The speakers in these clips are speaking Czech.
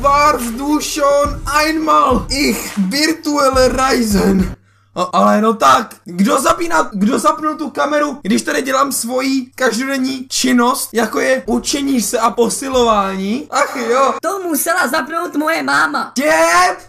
Warst du schon einmal ich virtuelle Reisen? Ale no tak, kdo zapnul tu kameru, když tady dělám svoji každodenní činnost, jako je učení se a posilování? Ach jo. To musela zapnout moje máma. Tě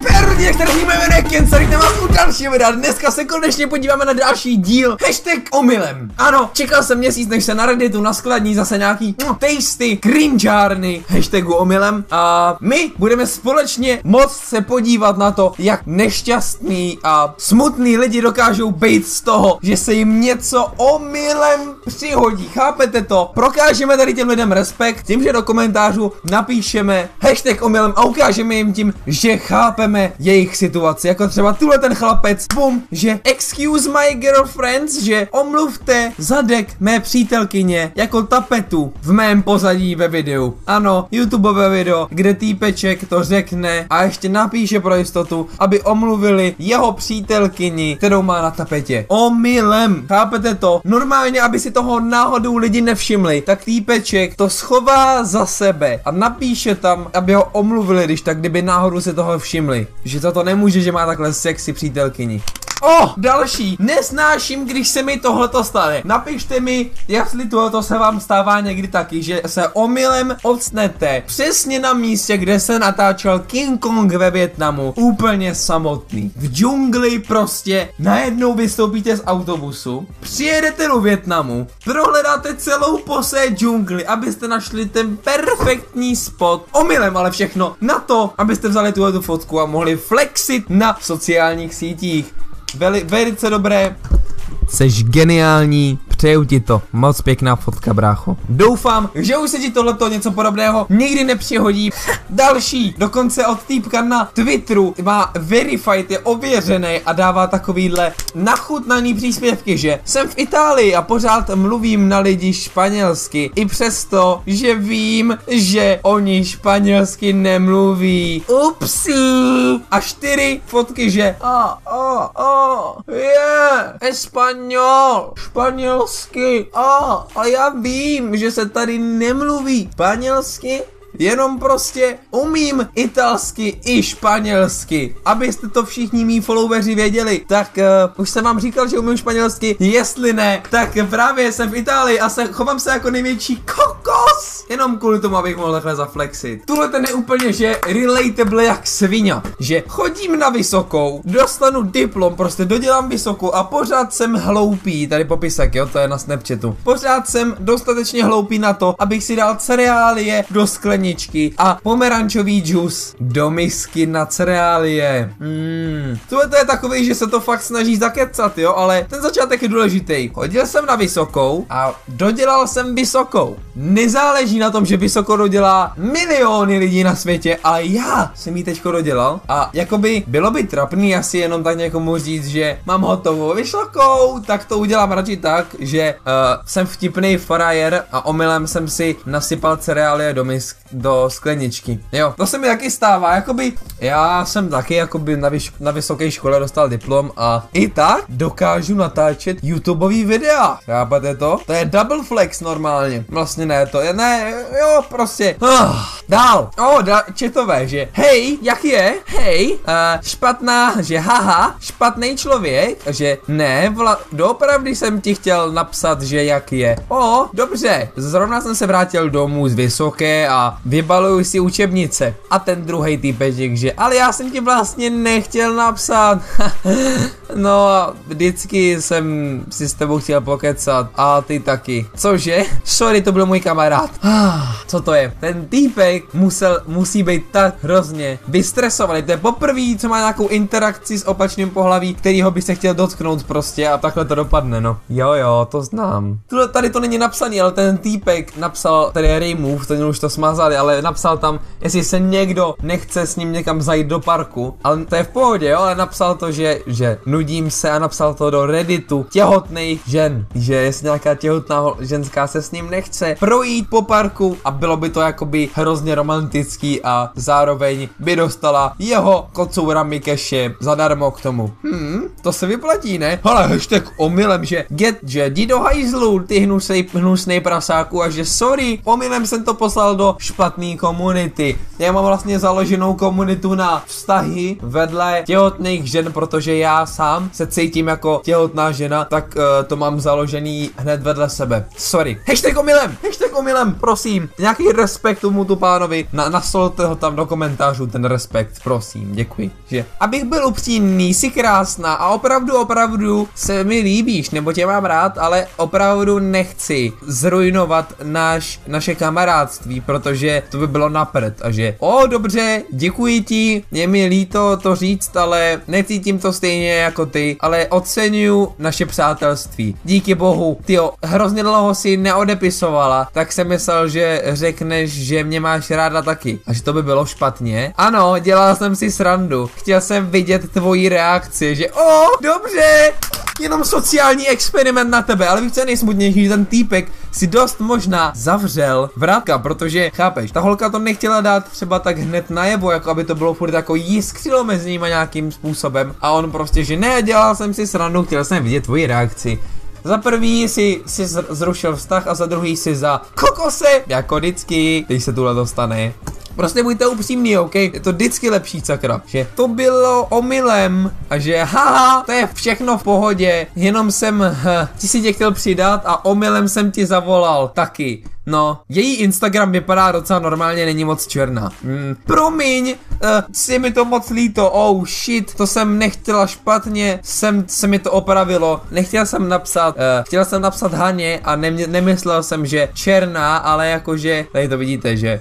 perně, který se jmenuje Kencer, kde vás u dalšího videa. Dneska se konečně podíváme na další díl. Hashtag omylem. Ano, čekal jsem měsíc, než se na Redditu naskladní zase nějaký tasty, cringeárny hashtagu omylem. A my budeme společně moc se podívat na to, jak nešťastný a smutný lidi dokážou být z toho, že se jim něco omylem přihodí. Chápete to? Prokážeme tady těm lidem respekt tím, že do komentářů napíšeme hashtag omylem a ukážeme jim tím, že chápeme jejich situaci. Jako třeba tuhle ten chlapec, bum, že excuse my girlfriends, že omluvte zadek mé přítelkyně jako tapetu v mém pozadí ve videu. Ano, YouTubeové video, kde týpeček to řekne a ještě napíše pro jistotu, aby omluvili jeho přítelkyni, kterou má na tapetě. Omylem. Chápete to? Normálně, aby si toho náhodou lidi nevšimli, tak týpeček to schová za sebe a napíše tam, aby ho omluvili, když tak kdyby náhodou se toho všimli. Že za to nemůže, že má takhle sexy přítelkyni. Oh, další. Nesnáším, když se mi tohleto stane. Napište mi, jestli tohleto se vám stává někdy taky, že se omylem odstnete přesně na místě, kde se natáčel King Kong ve Vietnamu. Úplně samotný. V džungli prostě najednou vystoupíte z autobusu, přijedete do Vietnamu, prohledáte celou posé džungli, abyste našli ten perfektní spot. Omylem ale všechno na to, abyste vzali tuhletu fotku a mohli flexit na sociálních sítích. Velice dobré. Jseš geniální, přeju ti to. Moc pěkná fotka, brácho. Doufám, že už se ti tohleto něco podobného nikdy nepřihodí. Další, dokonce od týpka na Twitteru, má verified, je ověřený a dává takovýhle nachutnaný příspěvky, že jsem v Itálii a pořád mluvím na lidi španělsky, i přesto, že vím, že oni španělsky nemluví. Upsí. A 4 fotky, že je španělsky, a já vím, že se tady nemluví španělsky, jenom prostě umím italsky i španělsky. Abyste to všichni mý followeri věděli, tak už jsem vám říkal, že umím španělsky, jestli ne, tak právě jsem v Itálii a chovám se jako největší kokos, jenom kvůli tomu, abych mohl takhle zaflexit. Tuhle ten je úplně, že relatable jak sviňa, že chodím na vysokou, dostanu diplom, prostě dodělám vysokou a pořád jsem hloupý, tady popisek, jo, to je na Snapchatu. Pořád jsem dostatečně hloupý na to, abych si dal cereálie do skleničky a pomerančový džus do misky na cereálie. Tohle to je takový, že se to fakt snaží zakecat, jo, ale ten začátek je důležitý. Chodil jsem na vysokou a dodělal jsem vysokou. Nezáleží na tom, že vysokou dodělá miliony lidí na světě, ale já jsem ji teďko dodělal a jakoby bylo by trapný asi jenom tak někomu říct, že mám hotovou vysokou, tak to udělám radši tak, že jsem vtipný frajer a omylem jsem si nasypal cereálie do misky. Do skleničky. Jo, to se mi taky stává, jakoby já jsem taky jakoby na vysoké škole dostal diplom a i tak dokážu natáčet YouTubeový videa. Chápete to? To je double flex normálně. Vlastně ne, to je ne, jo, prostě. Dál. Četové, že hej, jak je? Hej, špatná, že haha, špatný člověk, že ne, doopravdy jsem ti chtěl napsat, že jak je. Dobře, zrovna jsem se vrátil domů z vysoké a vybaluju si učebnice. A ten druhý týpeček, že ale já jsem ti vlastně nechtěl napsat. No a vždycky jsem si s tebou chtěl pokecat a ty taky. Cože? Sorry, to byl můj kamarád. Co to je? Ten týpek musí být tak hrozně vystresovaný. To je poprvé, co má nějakou interakci s opačným pohlaví, kterýho by se chtěl dotknout prostě a takhle to dopadne, no. Jo, to znám. Tady to není napsaný, ale ten týpek napsal, tady je remove, ten už to smá, ale napsal tam, jestli se někdo nechce s ním někam zajít do parku, ale to je v pohodě, jo, ale napsal to, že nudím se a napsal to do Redditu těhotných žen, že jestli nějaká těhotná ženská se s ním nechce projít po parku a bylo by to jakoby hrozně romantický a zároveň by dostala jeho kocoura Mikeše zadarmo k tomu. To se vyplatí, ne? Hele, hashtag omylem, že jdi do hajzlu, ty hnusnej prasáku, a že sorry, omylem jsem to poslal do špatný komunity. Já mám vlastně založenou komunitu na vztahy vedle těhotných žen, protože já sám se cítím jako těhotná žena, tak to mám založený hned vedle sebe. Sorry. Hashtag omylem, prosím. Nějaký respekt tomu tu pánovi. Nasolte ho tam do komentářů, ten respekt, prosím, děkuji. Že? Abych byl upřímný, jsi krásná a opravdu se mi líbíš, nebo tě mám rád, ale opravdu nechci zrujnovat naše kamarádství, protože to by bylo na prd. A že, o dobře, děkuji ti, je mi líto to říct, ale necítím to stejně jako ty, ale oceňuju naše přátelství. Díky bohu, tyjo, hrozně dlouho si neodepisovala, tak jsem myslel, že řekneš, že mě máš ráda taky. A že to by bylo špatně. Ano, dělal jsem si srandu, chtěl jsem vidět tvoji reakci, že o, dobře, jenom sociální experiment na tebe, ale víš, co je nejsmutnější, že ten týpek si dost možná zavřel vrátka, protože, chápeš, ta holka to nechtěla dát třeba tak hned najevo, jako aby to bylo furt jako jiskřilo mezi nimi nějakým způsobem, a on prostě, že ne, dělal jsem si srandu, chtěl jsem vidět tvoji reakci. Za prvý si zrušil vztah a za druhý si za kokose, jako vždycky, když se tuhle dostane. Prostě buďte upřímný, ok? Je to vždycky lepší, sakra. Že to bylo omylem a že haha, to je všechno v pohodě, jenom jsem ti si tě chtěl přidat a omylem jsem ti zavolal taky. No, její Instagram vypadá docela normálně, není moc černá. Promiň, si mi to moc líto, oh shit, to jsem nechtěla špatně, se mi to opravilo, nechtěl jsem napsat, chtěl jsem napsat Haně a nemyslel jsem, že černá, ale jakože, tady to vidíte, že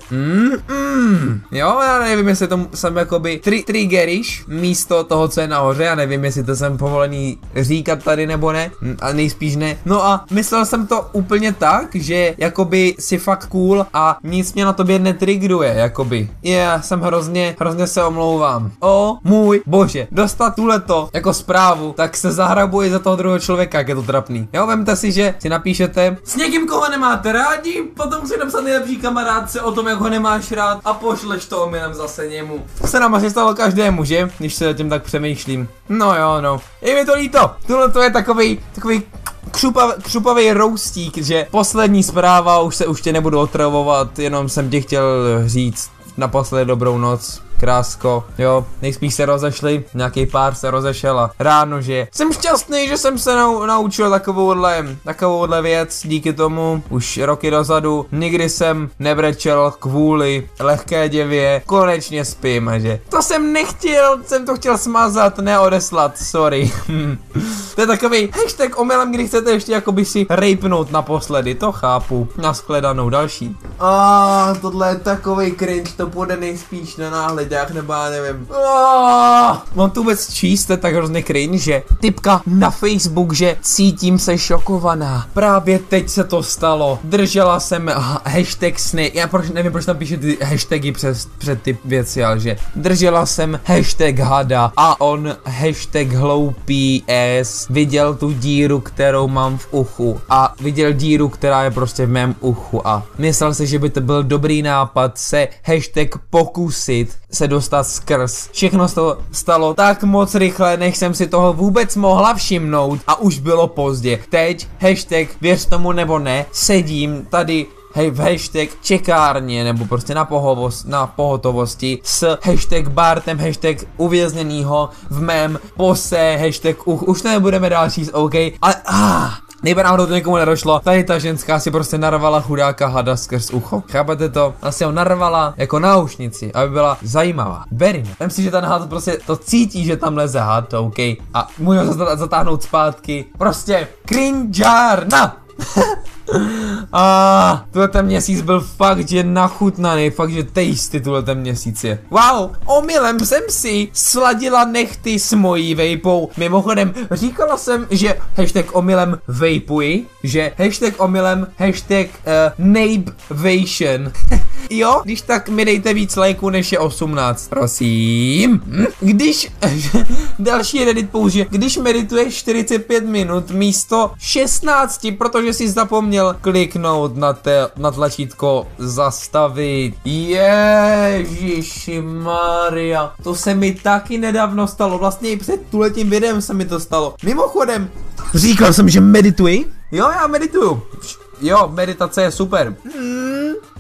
jo, já nevím, jestli to jsem jakoby triggerish místo toho, co je nahoře, já nevím, jestli to jsem povolený říkat tady nebo ne, a nejspíš ne. No a myslel jsem to úplně tak, že jakoby si fakt cool a nic mě na tobě netrigruje, jakoby. Já jsem hrozně se omlouvám. O můj bože, dostat tuhleto jako zprávu, tak se zahrabuji za toho druhého člověka, jak je to trapný. Jo, vemte si, že si napíšete s někým, koho nemáte rádi, potom si napsat nejlepší kamarádce o tom, jak ho nemáš rád, a pošleš to omylem zase němu. To se nám asi stalo každému, že? Když se o tím tak přemýšlím. No jo, no. Je mi to líto. Tuhle to je takový křupavý roustík, že poslední zpráva, už tě nebudu otravovat, jenom jsem ti chtěl říct naposledy dobrou noc, krásko, jo, nejspíš se rozešli, nějaký pár se rozešela, ráno, že jsem šťastný, že jsem se naučil takovouhle věc, díky tomu, už roky dozadu, nikdy jsem nebrečel kvůli lehké děvě, konečně spím, a že to jsem nechtěl, jsem to chtěl smazat, neodeslat, sorry. To je takový hashtag omylem, kdy chcete ještě jakoby si rejpnout naposledy, to chápu, nashledanou, další. A tohle je takový cringe, to bude nejspíš na náhled. Jak nebo já nevím. Mám to vůbec číst, to je tak hrozně cringe, že typka na Facebook, že cítím se šokovaná. Právě teď se to stalo. Držela jsem hashtag sny. Já nevím, proč tam píše ty hashtagy před ty věci, ale že držela jsem hashtag hada a on hashtag hloupý s viděl tu díru, kterou mám v uchu, a viděl díru, která je prostě v mém uchu, a myslel si, že by to byl dobrý nápad se hashtag pokusit se dostat skrz. Všechno se to stalo tak moc rychle, než jsem si toho vůbec mohla všimnout, a už bylo pozdě. Teď hashtag věř tomu nebo ne, sedím tady v hashtag čekárně, nebo prostě na pohotovosti, s hashtag Bartem, hashtag uvězněnýho v mém pose, hashtag už nebudeme dál číst, OK, ale nejprve náhodou to někomu nedošlo, tady ta ženská si prostě narvala chudáka hada skrz ucho. Chápete to? Asi ho narvala jako náušnici, aby byla zajímavá. Berin. Vem si, že ten had prostě to cítí, že tam leze had, OK. A můžu ho zatáhnout zpátky. Prostě cringeárna. A ten měsíc byl fakt, že nachutnaný, fakt, že tasty ten měsíc je. Wow, omylem jsem si sladila nechty s mojí vejpou. Mimochodem, říkala jsem, že hashtag omylem vejpuji, že hashtag omylem hashtag napevation. Jo, když tak mi dejte víc lajků, než je 18, prosím. Když, další Reddit použije, když medituješ 45 minut místo 16, protože si zapomněl měl kliknout na tlačítko zastavit. Ježišmarja, to se mi taky nedávno stalo, vlastně i před tuhletím videem se mi to stalo. Mimochodem, říkal jsem, že medituji? Jo, já medituju. Jo, meditace je super.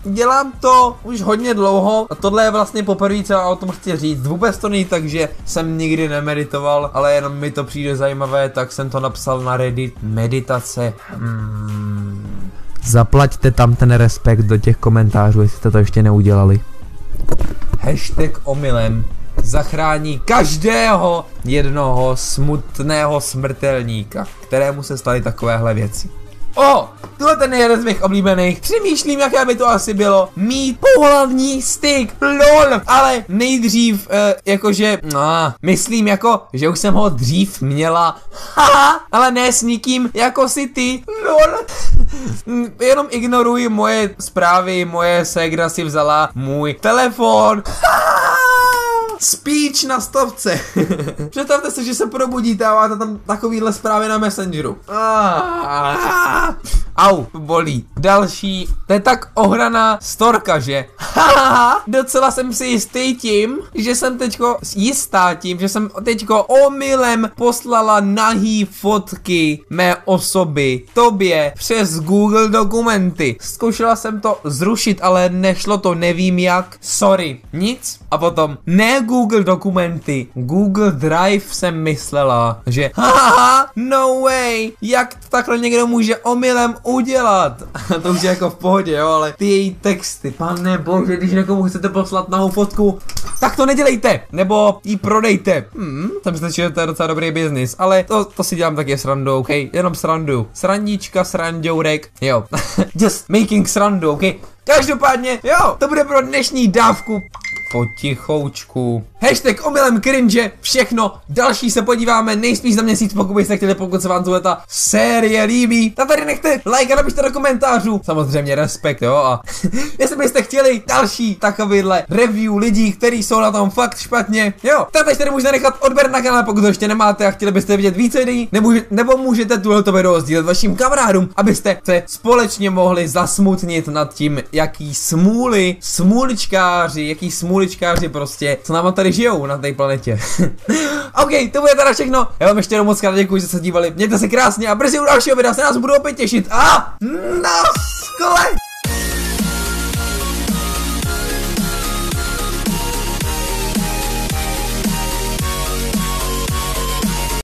Dělám to už hodně dlouho a tohle je vlastně poprvé, co já o tom chci říct. Vůbec to není tak, že jsem nikdy nemeditoval, ale jenom mi to přijde zajímavé, tak jsem to napsal na Reddit. Meditace. Zaplaťte tam ten respekt do těch komentářů, jestli jste to ještě neudělali. Hashtag omylem zachrání každého jednoho smutného smrtelníka, kterému se staly takovéhle věci. O, tohle ten je jeden z mých oblíbených. Přemýšlím, jaké by to asi bylo mít pohlavní styk, lol. Ale nejdřív, jakože, myslím jako, že už jsem ho dřív měla. Haha, ale ne s nikým, jako si ty, lol. Jenom ignoruji moje zprávy, moje ségra si vzala můj telefon. Speech na stovce. Představte se, že se probudíte a máte tam takovýhle zprávy na Messengeru. Au, bolí. Další, to je tak ohraná storka, že? Docela jsem si jistý tím, že jsem teďko omylem poslala nahý fotky mé osoby tobě přes Google dokumenty. Zkoušela jsem to zrušit, ale nešlo to, nevím jak. Sorry, nic. A potom, ne Google dokumenty, Google Drive jsem myslela, že no way, jak to takhle někdo může omylem udělat? To už je jako v pohodě, jo, ale ty její texty, pane bože, když někomu chcete poslat nahou fotku, tak to nedělejte, nebo ji prodejte. Jsem si že to je docela dobrý biznis, ale to si dělám taky srandu, ok, jenom srandu, srandička, srandourek, jo, just making srandu, ok, každopádně, jo, to bude pro dnešní dávku. Potichoučku. Hashtag omylem cringe, všechno další se podíváme nejspíš za měsíc, pokud byste chtěli, pokud se vám ta série líbí. Tak tady nechte like a napište do komentářů. Samozřejmě respekt, jo, a jestli byste chtěli další takovýhle review lidí, kteří jsou na tom fakt špatně, jo, tak tady můžete nechat odběr na kanál, pokud to ještě nemáte a chtěli byste vidět více videí, nebo můžete tuhleto video sdílet vašim kamarádům, abyste se společně mohli zasmutnit nad tím, jaký smůličkáři prostě, co nám tady žijou na té planetě. Ok, to bude teda všechno. Já vám ještě jednou moc krát děkuji, že se dívali. Mějte se krásně a brzy u dalšího videa se nás budou opět těšit. A naschle!